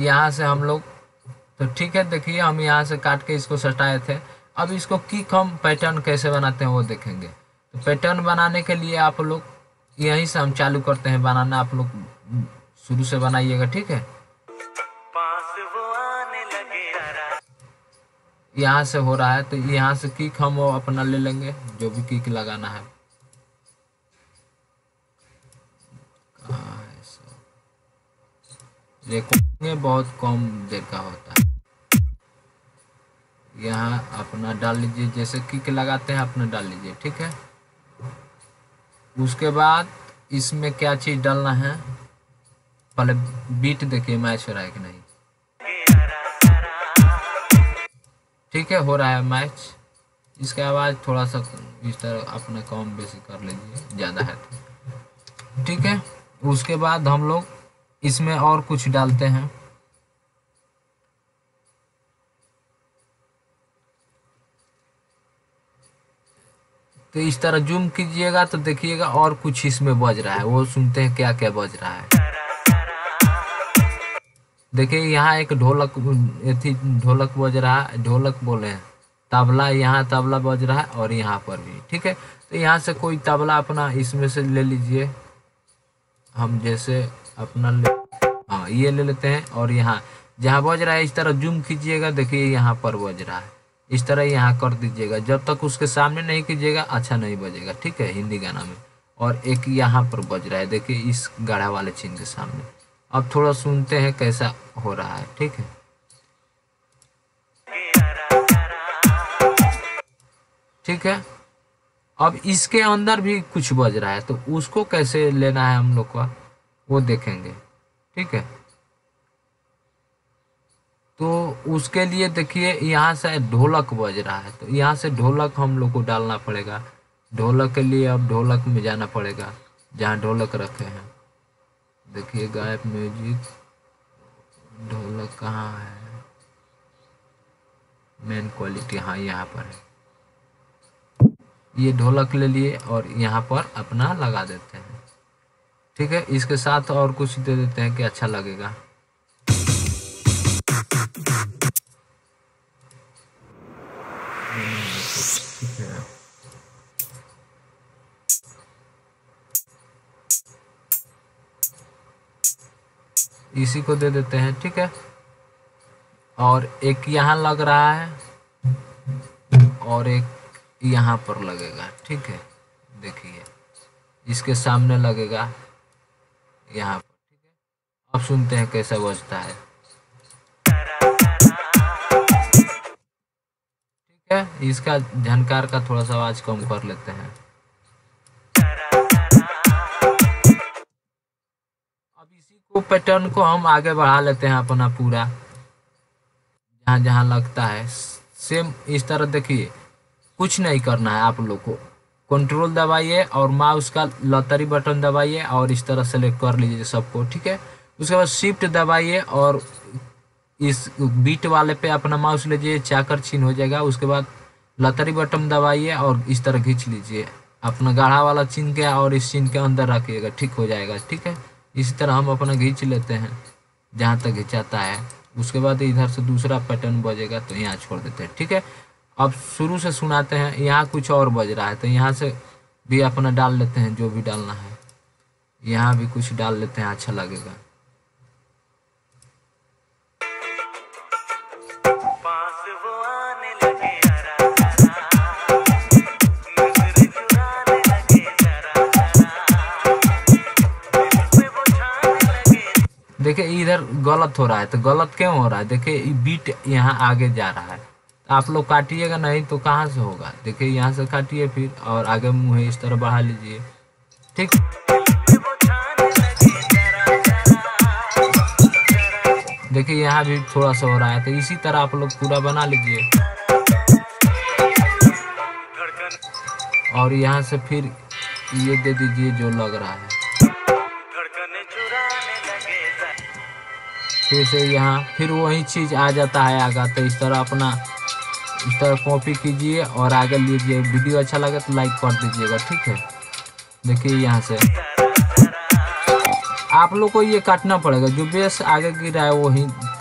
यहाँ से हम लोग, तो ठीक है, देखिए हम यहाँ से काट के इसको सटाए थे। अब इसको किक हम पैटर्न कैसे बनाते हैं वो देखेंगे। तो पैटर्न बनाने के लिए आप लोग यहीं से हम चालू करते हैं बनाना, आप लोग शुरू से बनाइएगा, ठीक है। यहाँ से हो रहा है तो यहाँ से किक हम अपना ले लेंगे, जो भी किक लगाना है। ये बहुत कम देर का होता है। यहाँ अपना डाल लीजिए, जैसे किक लगाते हैं अपना डाल लीजिए, ठीक है। उसके बाद इसमें क्या चीज डालना है, पहले बीट देखिए मैच हो रहा है कि नहीं, ठीक है, हो रहा है मैच। इसका आवाज थोड़ा सा इस तरह अपना कम बेसी कर लीजिए, ज्यादा है तो, ठीक है। उसके बाद हम लोग इसमें और कुछ डालते हैं, तो इस तरह जूम कीजिएगा तो देखिएगा और कुछ इसमें बज रहा है, वो सुनते हैं क्या क्या बज रहा है। देखिए यहाँ एक ढोलक, ढोलक बज रहा है, ढोलक बोले हैं तबला, यहाँ तबला बज रहा है और यहाँ पर भी, ठीक है। तो यहाँ से कोई तबला अपना इसमें से ले लीजिए, हम जैसे अपना हाँ ये ले लेते हैं। और यहाँ जहाँ बज रहा है इस तरह जूम कीजिएगा, देखिए यहाँ पर बज रहा है, इस तरह यहाँ कर दीजिएगा, जब तक उसके सामने नहीं कीजिएगा अच्छा नहीं बजेगा, ठीक है, हिंदी गाना में। और एक यहाँ पर बज रहा है, देखिए इस गाढ़ा वाले चिन्ह के सामने। अब थोड़ा सुनते हैं कैसा हो रहा है, ठीक है। ठीक है, अब इसके अंदर भी कुछ बज रहा है, तो उसको कैसे लेना है हम लोग का वो देखेंगे, ठीक है। तो उसके लिए देखिए यहाँ से ढोलक बज रहा है, तो यहाँ से ढोलक हम लोग को डालना पड़ेगा। ढोलक के लिए अब ढोलक में जाना पड़ेगा, जहाँ ढोलक रखे हैं, देखिए गायब म्यूजिक, ढोलक कहाँ है, मेन क्वालिटी, हाँ यहाँ पर है। ये ढोलक ले लिए और यहाँ पर अपना लगा देते हैं, ठीक है। इसके साथ और कुछ दे देते हैं कि अच्छा लगेगा। इसी को दे देते हैं, ठीक है। और एक यहाँ लग रहा है और एक यहाँ पर लगेगा, ठीक है, देखिए इसके सामने लगेगा यहाँ पर, ठीक है। अब सुनते हैं कैसा बजता है, ठीक है। इसका झनकार का थोड़ा सा आवाज कम कर लेते हैं। वो पैटर्न को हम आगे बढ़ा लेते हैं अपना पूरा, जहाँ जहाँ लगता है सेम इस तरह। देखिए कुछ नहीं करना है, आप लोग को कंट्रोल दबाइए और माउस का लतारी बटन दबाइए और इस तरह सेलेक्ट कर लीजिए सबको, ठीक है। उसके बाद शिफ्ट दबाइए और इस बीट वाले पे अपना माउस लीजिए, चाकर चिन्ह हो जाएगा। उसके बाद लतारी बटन दबाइए और इस तरह खींच लीजिए अपना गाढ़ा वाला चिन्ह के और इस चिन्ह के अंदर रखिएगा, ठीक हो जाएगा, ठीक है। इसी तरह हम अपना खींच लेते हैं जहाँ तक खिंचाता है। उसके बाद इधर से दूसरा पैटर्न बजेगा तो यहाँ छोड़ देते हैं, ठीक है। अब शुरू से सुनाते हैं, यहाँ कुछ और बज रहा है तो यहाँ से भी अपना डाल लेते हैं जो भी डालना है, यहाँ भी कुछ डाल लेते हैं, अच्छा लगेगा। देखिए इधर गलत हो रहा है, तो गलत क्यों हो रहा है, देखिए बीट यहाँ आगे जा रहा है, आप लोग काटिएगा नहीं तो कहाँ से होगा। देखिए यहाँ से काटिए फिर और आगे मुँह इस तरह बढ़ा लीजिए, ठीक। देखिए यहाँ भी थोड़ा सा हो रहा है, तो इसी तरह आप लोग पूरा बना लीजिए। और यहाँ से फिर ये दे दीजिए जो लग रहा है, फिर से यहाँ फिर वही चीज़ आ जाता है आगे। तो इस तरह अपना इस तरह कॉपी कीजिए और आगे लीजिए। वीडियो अच्छा लगे तो लाइक कर दीजिएगा, ठीक है। देखिए यहाँ से आप लोग को ये काटना पड़ेगा, जो बेस आगे गिरा है वही